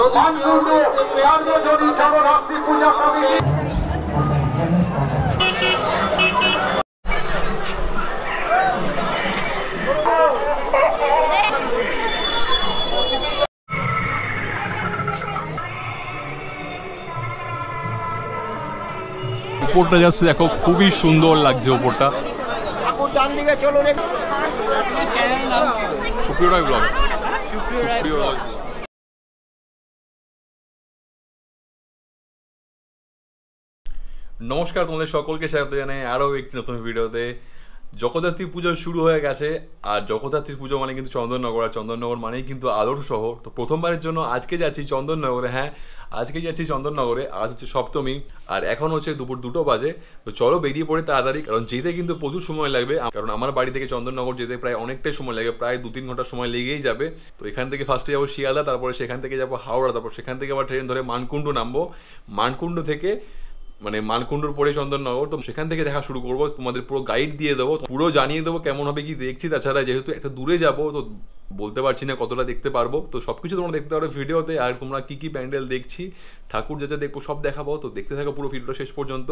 मानकुंडु बिहार जोड़ी जगन्नाथ पूजा समिति উপরটা যাচ্ছে দেখো খুবই সুন্দর লাগছে উপরটা এখন ডান দিকে চলো রে চ্যানেল নাম সুপ্রিয় ব্লগস সুপ্রিয় ব্লগস নমস্কার তোমাদের সকলকে স্বাগত জানাই আরো একটি নতুন ভিডিওতে জগদ্ধাত্রী পূজা শুরু হয়ে গেছে আর জগদ্ধাত্রী পূজা মানে কিন্তু চন্দননগর আর চন্দননগর মানেই কিন্তু আলোর শহর তো প্রথমবারের জন্য আজকে যাচ্ছি চন্দননগরে হ্যাঁ আজকে যাচ্ছি চন্দননগরে আজ হচ্ছে সপ্তমী আর এখন হচ্ছে দুপুর 2টো বাজে তো চলো বেরিয়ে পড়ি তাড়াতাড়ি কারণ যেতে কিন্তু প্রচুর সময় লাগবে কারণ আমার বাড়ি থেকে চন্দননগর যেতে প্রায় অনেকটাই সময় লাগে প্রায় 2-3 ঘন্টা সময় লেগেই যাবে তো এখান থেকে ফার্স্টে যাব শিয়ালদা তারপরে সেখান থেকে যাব হাওড়া তারপর সেখান থেকে আবার ট্রেন ধরে মানকুন্ডু নামবো মানকুন্ডু থেকে মানে মানকুন্ডুর পরে চন্দননগর তো সেখান থেকে দেখা শুরু করব তোমাদের পুরো গাইড দিয়ে দেবো পুরো জানিয়ে দেবো কেমন হবে কি দেখছি তাছাড়া যেহেতু এত দূরে যাব তো বলতে পারছি না কতটা দেখতে পারবো তো সবকিছু তোমরা দেখতে পারো ভিডিওতে আর তোমরা কি প্যান্ডেল দেখছি ঠাকুর যা যা দেখবো সব দেখাবো তো দেখতে থাকো পুরো ভিডিওটা শেষ পর্যন্ত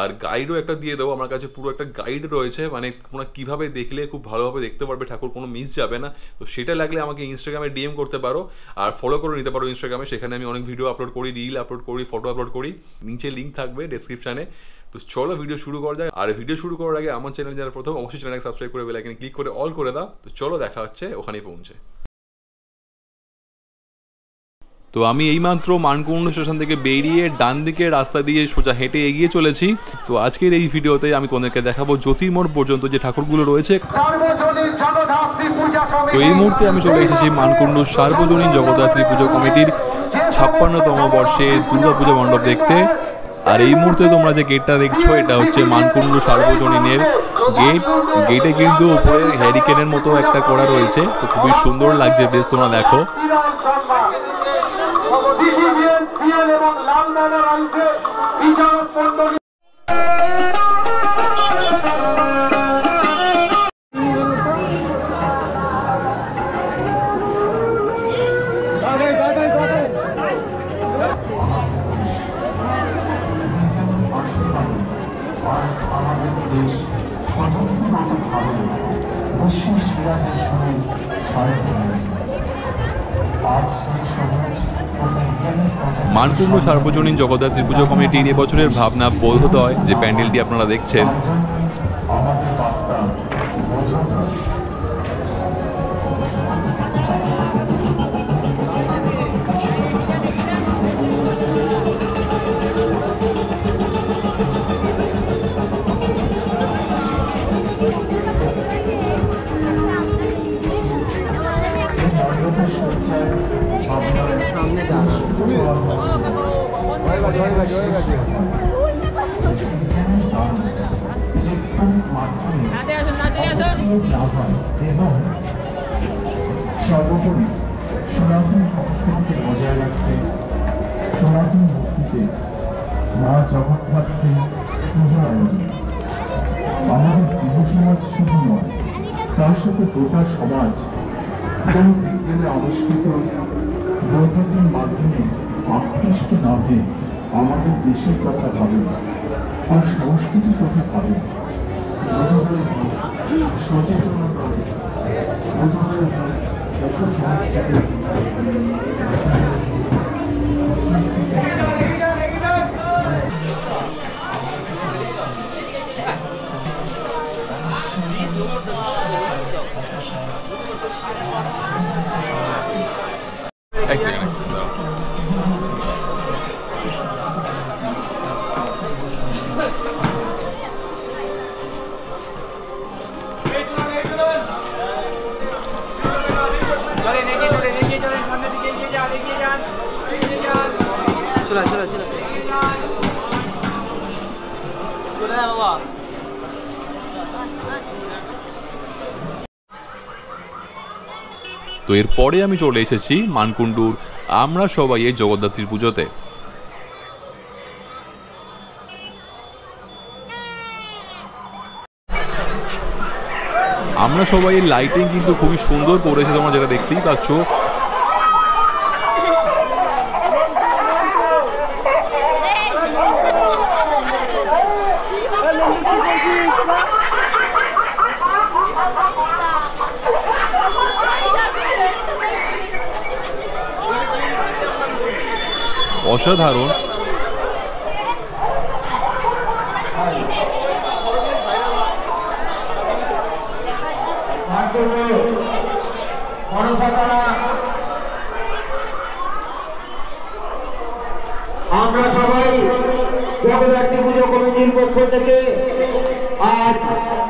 আর গাইডও একটা দিয়ে দেবো আমার কাছে পুরো একটা গাইড রয়েছে মানে তোমরা কিভাবে দেখলে খুব ভালোভাবে দেখতে পারবে ঠাকুর কোনো মিস যাবে না তো সেটা লাগলে আমাকে ইনস্টাগ্রামে ডিএম করতে পারো আর ফলো করে নিতে পারো ইনস্টাগ্রামে সেখানে আমি অনেক ভিডিও আপলোড করি রিল আপলোড করি ফটো আপলোড করি নিচে লিঙ্ক থাকবে ডেসক্রিপশানে তো চলো ভিডিও শুরু করা যাক আর ভিডিও শুরু করার আগে আমার চ্যানেল যারা প্রথম অবশ্যই চ্যানেলকে সাবস্ক্রাইব করে বেল আইকনে ক্লিক করে অল করে দাও তো চলো দেখা হচ্ছে ওখানেই পৌঁছে তো আমি এইমাত্র মানকুন্ডু স্টেশন থেকে বেরিয়ে ডান দিকে রাস্তা দিয়ে সোজা হেঁটে এগিয়ে চলেছি তো আজকের এই ভিডিওতে আমি তোমাদেরকে দেখাবো জ্যোতির্মঠ পর্যন্ত যে ঠাকুরগুলো রয়েছে তো এই মুহূর্তে আমি চলে এসেছি মানকুন্ডু সার্বজনীন জগদ্ধাত্রী পুজো কমিটির 56তম বর্ষে দুর্গাপূজা মণ্ডপ দেখতে আর এই মুহূর্তে তোমরা যে গেটটা দেখছো এটা হচ্ছে মানকুন্ডু সার্বজনীনের গেট গেটে কিন্তু উপরে হ্যারিকেনের মতো একটা করা রয়েছে তো খুবই সুন্দর লাগছে বেশ তোমরা দেখো মানকুন্ডু সার্বজনীন জগদ্ধাত্রী পুজো কমিটির এবছরের ভাবনা বোধোদয় যে প্যান্ডেলটি আপনারা দেখছেন সর্বোপরি সনাতন সংস্কৃতিকে বজায় রাখতে সনাতন ভক্তিতে মা জগদ্ধাত্রী পূজা আয়োজন আমাদের যুব সমাজ শুধু নয় তার সাথে গোটা সমাজ যেন বিজ্ঞানে আবিষ্কৃত বৈদ্যুতিক মাধ্যমে আকৃষ্ট না হয়ে আমাদের দেশের কথা ভাবে আর সংস্কৃতির কথা ভাবে সচেতনতা তো এরপরে আমি চলে এসেছি মানকুন্ডুর আমরা সবাই এই জগদ্ধাত্রীর পুজোতে আমরা সবাই লাইটিং কিন্তু খুবই সুন্দর করেছে তোমরা যেটা দেখতেই পাচ্ছ औषध हारून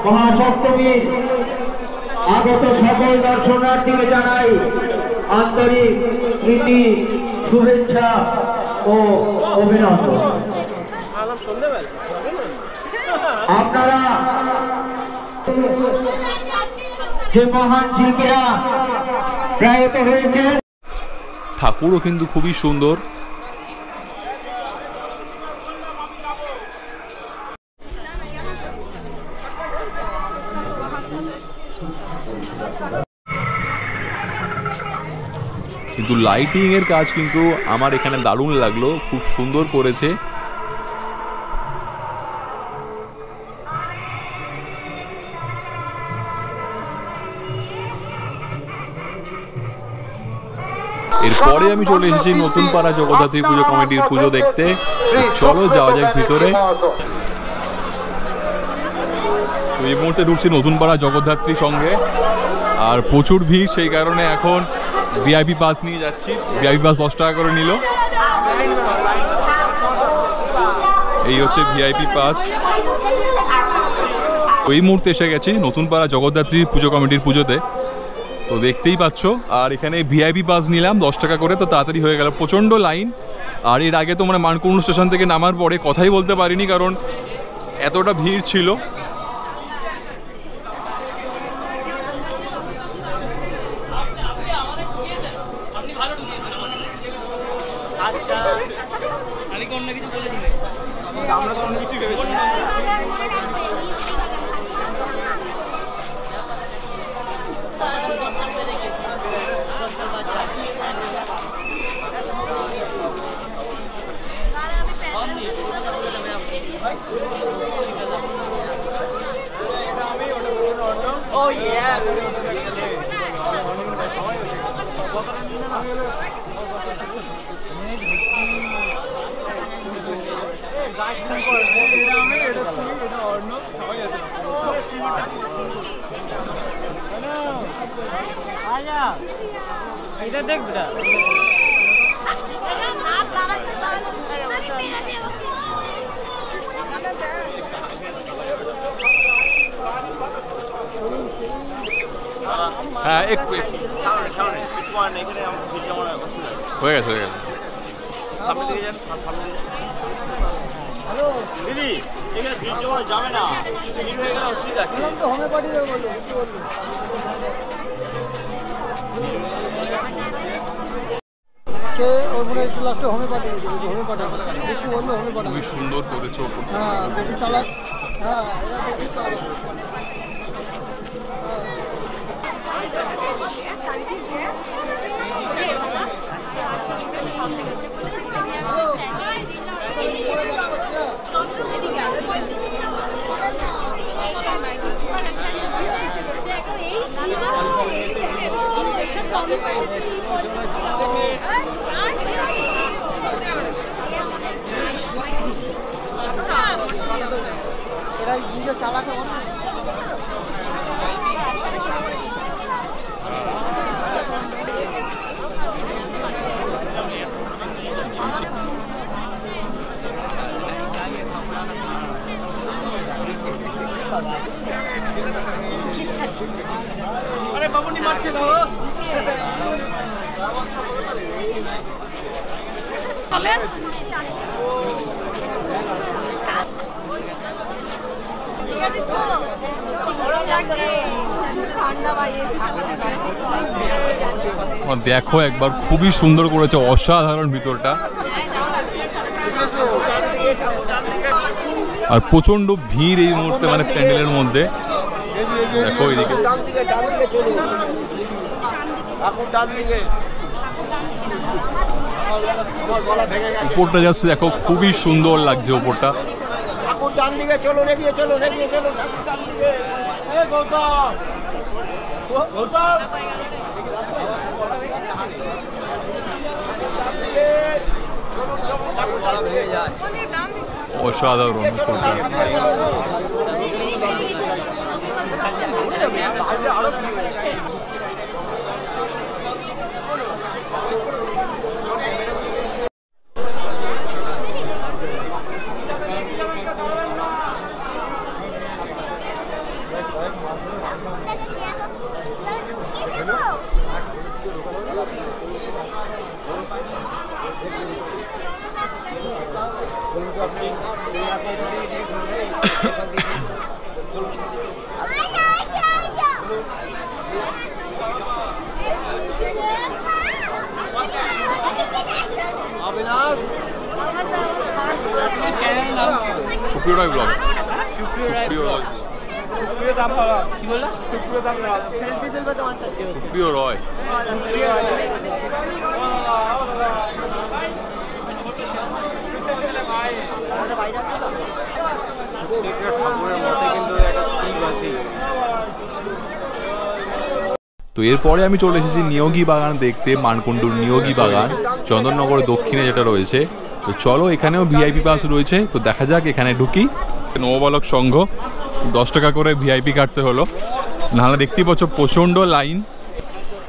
महासप्तमी आगत सकल दर्शनार्थी के जानाई आंतरिक प्रीति शुभेच्छा और अभिनंदन। आपनारा जे महान शिल्पीरा प्रयात हयेछेन ठाकुरও কিন্তু খুবই সুন্দর। কিন্তু লাইটিং এর কাজ কিন্তু আমার এখানে দারুণ লাগলো, খুব সুন্দর করেছে। এরপরে আমি চলে এসেছি নতুন পাড়া জগদ্ধাত্রী পুজো কমিটির পুজো দেখতে। চলো যাওয়া যাক ভিতরে। এই মুহূর্তে ঢুকছি নতুন পাড়া জগদ্ধাত্রী সঙ্গে, আর প্রচুর ভিড় সেই কারণে এখন ভিআইপি পাস নিয়ে যাচ্ছি। ভিআইপি পাস 10 টাকা করে নিল। এই হচ্ছে ভিআইপি পাস। এই মুহূর্তে এসে গেছি নতুন পাড়া জগদ্ধাত্রী পুজো কমিটির পুজোতে, তো দেখতেই পাচ্ছ। আর এখানে ভিআইপি পাস নিলাম 10 টাকা করে, তো তাড়াতাড়ি হয়ে গেল, প্রচণ্ড লাইন। আর এর আগে তো মানে মানকুন্ডু স্টেশন থেকে নামার পরে কথাই বলতে পারিনি কারণ এতটা ভিড় ছিল। হ্যাঁ একটু হয়ে গেছে, হয়ে গেছে। খুবই সুন্দর করেছে। চালাতে अरे बाबू नहीं मारते लो अले और देखो एक बार खूबी सुंदर করেছে, অসাধারণ ভিতরটা। আর প্রচন্ড ভিড় এই মুহূর্তে মানে প্যান্ডেলের মধ্যে। দেখো এদিকে ডান দিকে চলো, এখন ডান দিকে। উপরটা যাচ্ছে, দেখো খুবই সুন্দর লাগছে উপরটা। এখন ডান দিকে চলো, এগিয়ে চলো, এগিয়ে চলো ডান দিকে। এই গৌতম গৌতম ডান দিকে চলো। Aşağıda var onun kurda. তো এরপরে আমি চলে এসেছি নিয়োগীবাগান দেখতে, মানকুণ্ডুর নিয়োগীবাগান চন্দননগর দক্ষিণে যেটা রয়েছে। তো চলো, এখানেও ভিআইপি পাস রয়েছে, তো দেখা যাক এখানে ঢুকি। নববালক সংঘ 10 টাকা করে ভিআইপি কাটতে হলো, নাহলে দেখতেই পাচ্ছ প্রচণ্ড লাইন।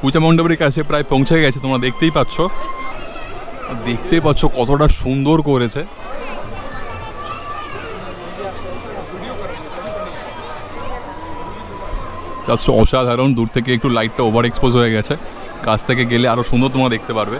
পূজা মণ্ডপের কাছে প্রায় পৌঁছে গেছে, তোমরা দেখতেই পাচ্ছ। দেখতেই পাচ্ছ কতটা সুন্দর করেছে। জাস্ট অসাধারণ, দূর থেকে একটু লাইটটা ওভার এক্সপোজ হয়ে গেছে, কাছ থেকে গেলে আরও সুন্দর তোমরা দেখতে পারবে।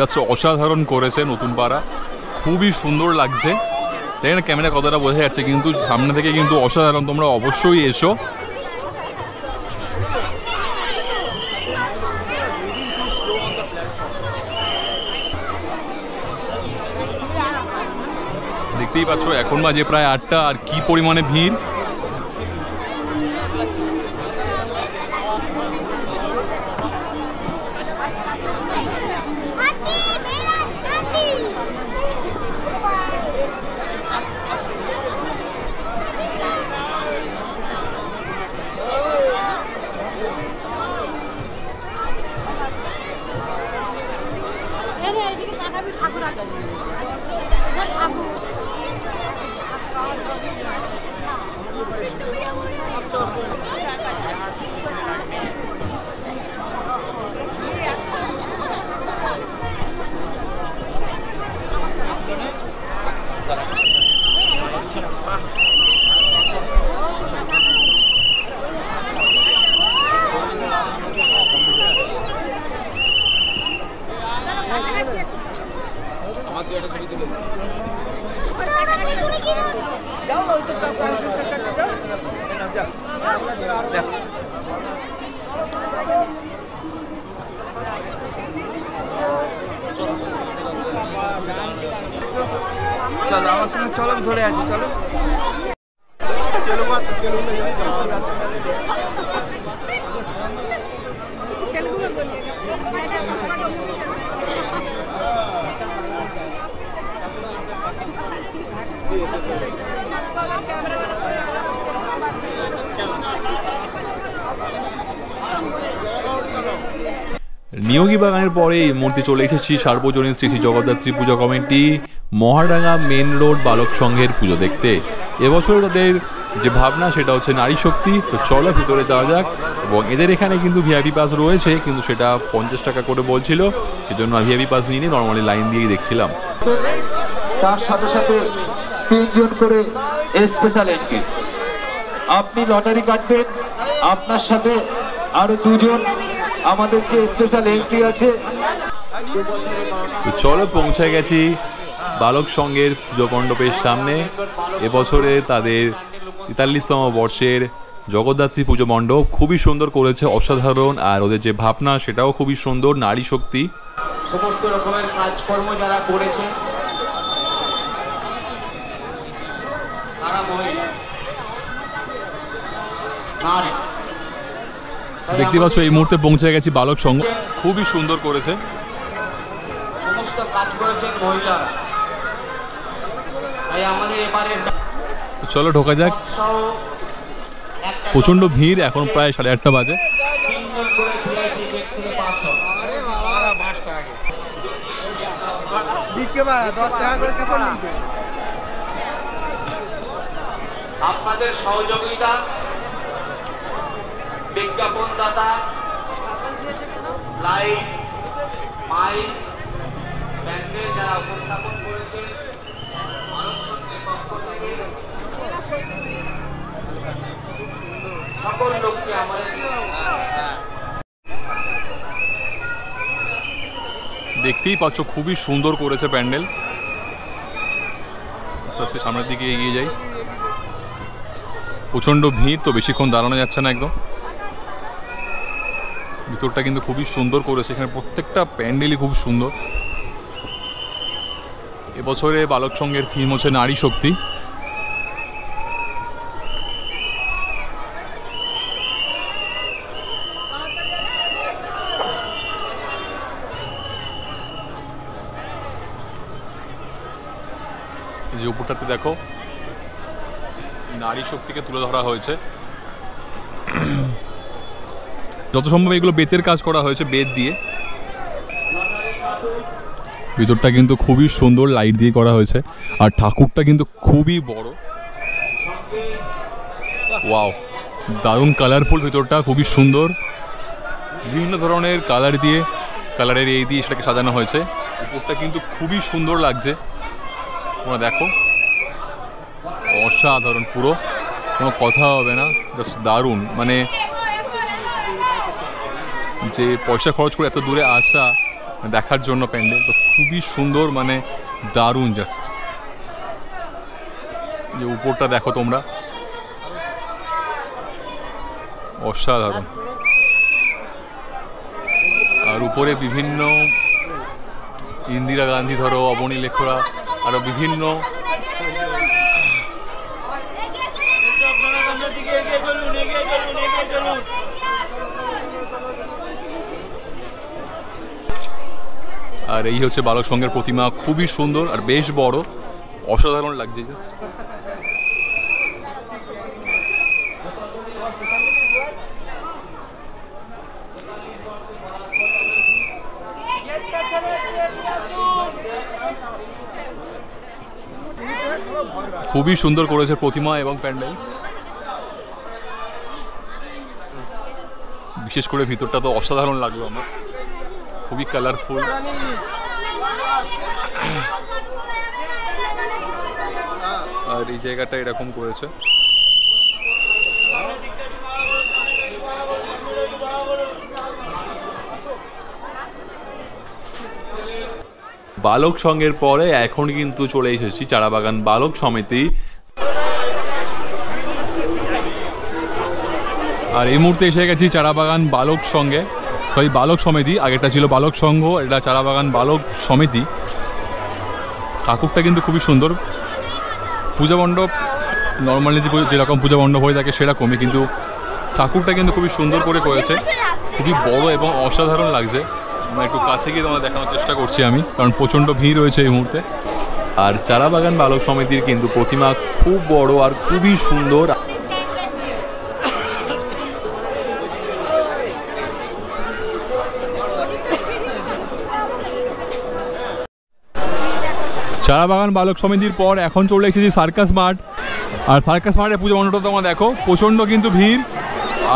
জাস্ট অসাধারণ করেছে নতুন পাড়া, খুবই সুন্দর লাগছে। তাই না, ক্যামেরা কতটা বোঝা যাচ্ছে, কিন্তু সামনে থেকে কিন্তু অসাধারণ। তোমরা অবশ্যই এসো। দেখতেই পাচ্ছ এখন বাজে প্রায় 8টা, আর কি পরিমাণে ভিড়। নিয়োগীবাগানের পরে এই মুহূর্তে চলে এসেছি সার্বজনীন Shri Shri Jagaddhatri Puja committee Mahadanga main road বালক সংঘের পুজো দেখতে। এবছর তাদের যে ভাবনা সেটা হচ্ছে নারী শক্তি। তো চলো ভিতরে যাওয়া যাক। এবং এদের এখানে কিন্তু ভিআইপি পাস রয়েছে, কিন্তু সেটা 50 টাকা করে বলছিল, সেজন্য ভিআইপি পাস নিয়ে নর্মালি লাইন দিয়েই দেখছিলাম। তার সাথে সাথে 3 জন করে স্পেশাল এন্ট্রি, আপনি লটারি কাটবেন, আপনার সাথে আরো 2 জন আমাদের যে স্পেশাল এন্ট্রি আছে। চলো পৌঁছে গেছি বালক সংঘের পুজো মণ্ডপের সামনে। এবছরে তাদের 43তম বর্ষের জগদ্ধাত্রী পুজো মণ্ডপ খুবই সুন্দর করেছে, অসাধারণ। আর ওদের যে ভাবনা সেটাও খুবই সুন্দর, নারী শক্তি। সমস্ত রকমের কাজকর্ম যারা করেছে দেখতে পাচ্ছ এই মুহূর্তে পৌঁছে গেছি বালক সংঘ খুবই সুন্দর করেছে সমস্ত কাজ করেছেন মহিলারা তাই আমাদের এবারে চলো ঢোকা যাক প্রচন্ড ভিড় এখন প্রায় 8:30 বাজে আপনাদের সহযোগিতা বিজ্ঞাপনদাতা লাইট মাইক ব্যান্ডে যারা উপস্থাপন করেছেন মানব সঙ্গে পক্ষ থেকে সকল লোককে আমাদের দেখতেই পাচ্ছ খুবই সুন্দর করেছে প্যান্ডেল আস্তে আস্তে সামনের দিকে এগিয়ে যাই প্রচন্ড ভিড় তো বেশিক্ষণ দাঁড়ানো যাচ্ছে না একদম ভিতরটা কিন্তু খুবই সুন্দর করেছে এখানে প্রত্যেকটা প্যান্ডেলই খুব সুন্দর এবছরে বালক সংঘের থিম হচ্ছে নারী শক্তি যে উপরটাতে দেখো নারী শক্তিকে তুলে ধরা হয়েছে যত সম্ভব এগুলো বেতের কাজ করা হয়েছে বেত দিয়ে ভিতরটা কিন্তু খুবই সুন্দর লাইট দিয়ে করা হয়েছে আর ঠাকুরটা কিন্তু খুবই বড় ওয়াও দারুণ কালারফুল ভিতরটা খুবই সুন্দর বিভিন্ন ধরনের কালার দিয়ে কালারের এই দিয়ে সেটাকে সাজানো হয়েছে উপরটা কিন্তু খুবই সুন্দর লাগছে তোমরা দেখো অসাধারণ পুরো কোনো কথা হবে না জাস্ট দারুণ মানে যে পয়সা খরচ করে এত দূরে আসা দেখার জন্য প্যান্ডেল তো খুবই সুন্দর মানে দারুণ জাস্ট যে উপরটা দেখো তোমরা অসাধারণ আর উপরে বিভিন্ন ইন্দিরা গান্ধী ধরো অবনী লেখরা আরো বিভিন্ন আর এই হচ্ছে বালক সংঘের প্রতিমা খুবই সুন্দর আর বেশ বড় অসাধারণ লাগছে জাস্ট খুবই সুন্দর করেছে প্রতিমা এবং প্যান্ডেল বিশেষ করে ভিতরটা তো অসাধারণ লাগলো আমার খুবই কালারফুল আর এই জায়গাটা এরকম করেছে বালক সংঘের পরে এখন কিন্তু চলে এসেছি চারাবাগান বালক সমিতি আর এই মুহূর্তে এসে গেছি চারাবাগান বালক সংঘে সরি বালক সমিতি আগেটা ছিল বালক সংঘ এটা চারাবাগান বালক সমিতি ঠাকুরটা কিন্তু খুবই সুন্দর পূজা মণ্ডপ নর্মালি যেরকম পূজা মণ্ডপ হয়ে থাকে সেরকমই কিন্তু ঠাকুরটা কিন্তু খুবই সুন্দর করে করেছে খুবই বড় এবং অসাধারণ লাগছে আমরা একটু কাছে গিয়ে তোমাদের দেখানোর চেষ্টা করছি আমি কারণ প্রচণ্ড ভিড় রয়েছে এই মুহূর্তে আর চারাবাগান বালক সমিতির কিন্তু প্রতিমা খুব বড় আর খুবই সুন্দর চারাবাগান বালক সমিতির পর এখন চলে এসেছি সার্কাস মাঠ আর সার্কাস মাঠে পুজো মণ্ডপটা তোমরা দেখো প্রচণ্ড কিন্তু ভিড়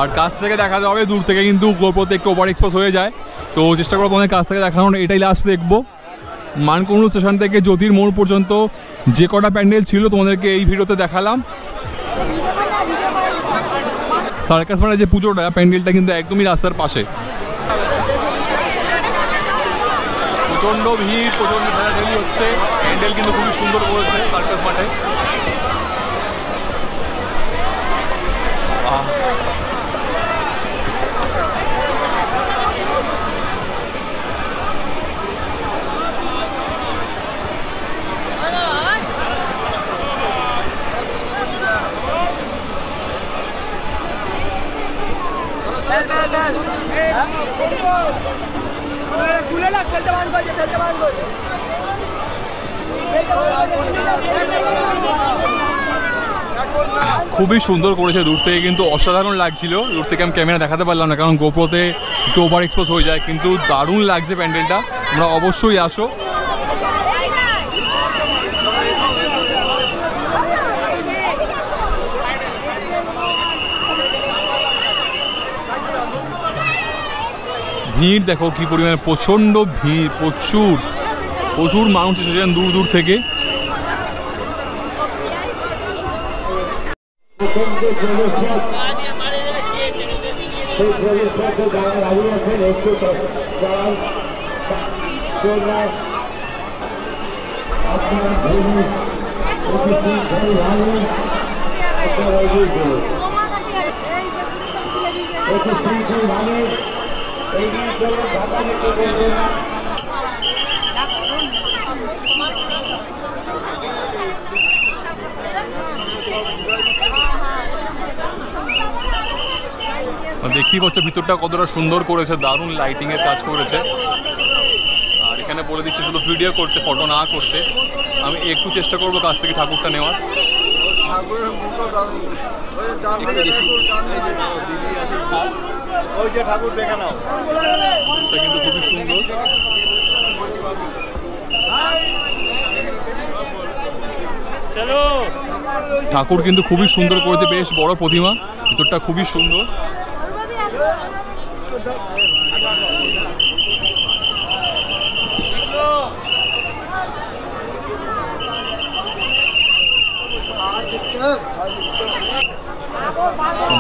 আর কাছ থেকে দেখা যাবে দূর থেকে কিন্তু গোপরতে একটু ওভার এক্সপোজ হয়ে যায় তো চেষ্টা করবো তোমাদের কাছ থেকে দেখানোর এটাই লাস্ট দেখবো মানকুণ্ডু স্টেশন থেকে জ্যোতির মোড় পর্যন্ত যে কটা প্যান্ডেল ছিল তোমাদেরকে এই ভিডিওতে দেখালাম সার্কাস মাঠে যে পুজোটা প্যান্ডেলটা কিন্তু একদমই রাস্তার পাশে প্রচণ্ড ভিড় প্রচণ্ড ঠেলাঠেলি হচ্ছে প্যান্ডেল কিন্তু খুবই সুন্দর করেছে সার্কাস মাঠে খুবই সুন্দর করেছে দূর থেকে, কিন্তু অসাধারণ লাগছিল। দূর থেকে আমি ক্যামেরা দেখাতে পারলাম না কারণ গোপ্রোতে একটু ওভার এক্সপোজ হয়ে যায়, কিন্তু দারুণ লাগছে প্যান্ডেলটা। তোমরা অবশ্যই আসো। ভিড় দেখো কি পরিমাণে, প্রচণ্ড ভিড়, প্রচুর প্রচুর মানুষ এসেছেন দূর দূর থেকে। দেখতেই পাচ্ছ ভিতরটা কতটা সুন্দর করেছে, দারুণ লাইটিং এর কাজ করেছে। আর এখানে বলে দিচ্ছি শুধু ভিডিও করতে, ফটো না করতে। আমি একটু চেষ্টা করবো কাছ থেকে ঠাকুরটা নেওয়ার। ঠাকুর দেখে নাও, কিন্তু খুবই সুন্দর। ঠাকুর কিন্তু খুবই সুন্দর করেছে, বেশ বড় প্রতিমা, ভিতরটা খুবই সুন্দর।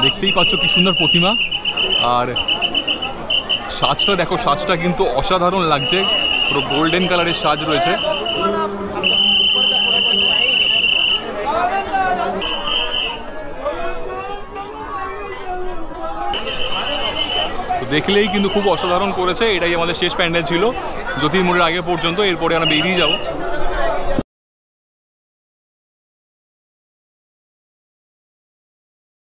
দেখতেই পাচ্ছ কি সুন্দর প্রতিমা। আর সাজটা দেখো, সাজটা কিন্তু অসাধারণ লাগছে, পুরো গোল্ডেন কালারের সাজ রয়েছে। দেখলেই কিন্তু খুব অসাধারণ করেছে। এটাই আমাদের শেষ প্যান্ডেল ছিল জ্যোতির্ময়ের আগে পর্যন্ত, এরপরে আমরা বেরিয়ে যাবো।